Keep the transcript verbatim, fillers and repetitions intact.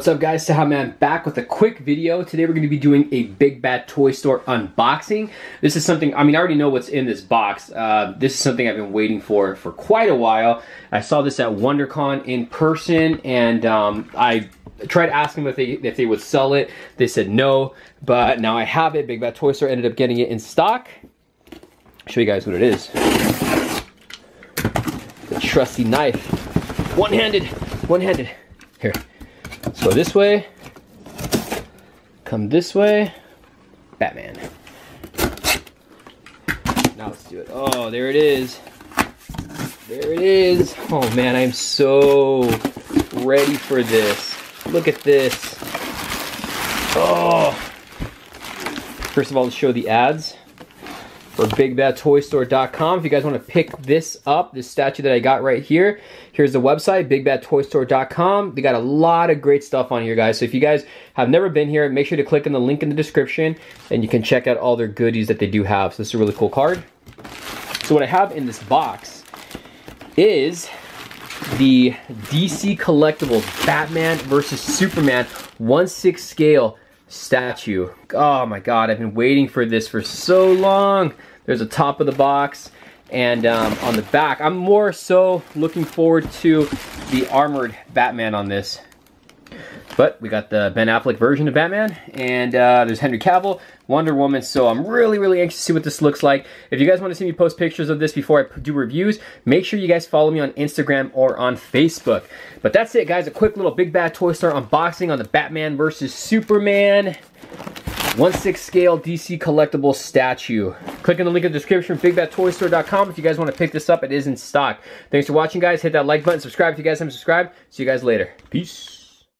What's up guys, Sahaman back with a quick video. Today we're going to be doing a Big Bad Toy Store unboxing. This is something, I mean I already know what's in this box. Uh, this is something I've been waiting for for quite a while. I saw this at WonderCon in person and um, I tried asking them if they, if they would sell it. They said no, but now I have it. Big Bad Toy Store ended up getting it in stock. I'll show you guys what it is. The trusty knife. One-handed, one-handed. Here. Let's go this way, come this way, Batman. Now let's do it. Oh, there it is. There it is. Oh man, I'm so ready for this. Look at this. Oh. First of all, let's show the ads for big bad toy store dot com. If you guys want to pick this up, this statue that I got right here, here's the website, big bad toy store dot com. They got a lot of great stuff on here, guys. So if you guys have never been here, make sure to click on the link in the description and you can check out all their goodies that they do have. So this is a really cool card. So what I have in this box is the D C Collectibles Batman versus Superman one sixth scale statue. Oh my god, I've been waiting for this for so long. There's a top of the box and um, on the back. I'm more so looking forward to the armored Batman on this. But we got the Ben Affleck version of Batman and uh, there's Henry Cavill, Wonder Woman. So I'm really, really anxious to see what this looks like. If you guys want to see me post pictures of this before I do reviews, make sure you guys follow me on Instagram or on Facebook. But that's it, guys. A quick little Big Bad Toy Store unboxing on the Batman versus Superman one sixth scale D C collectible statue. Click on the link in the description, big bad toy store dot com. If you guys want to pick this up, it is in stock. Thanks for watching, guys. Hit that like button, subscribe if you guys haven't subscribed. See you guys later. Peace.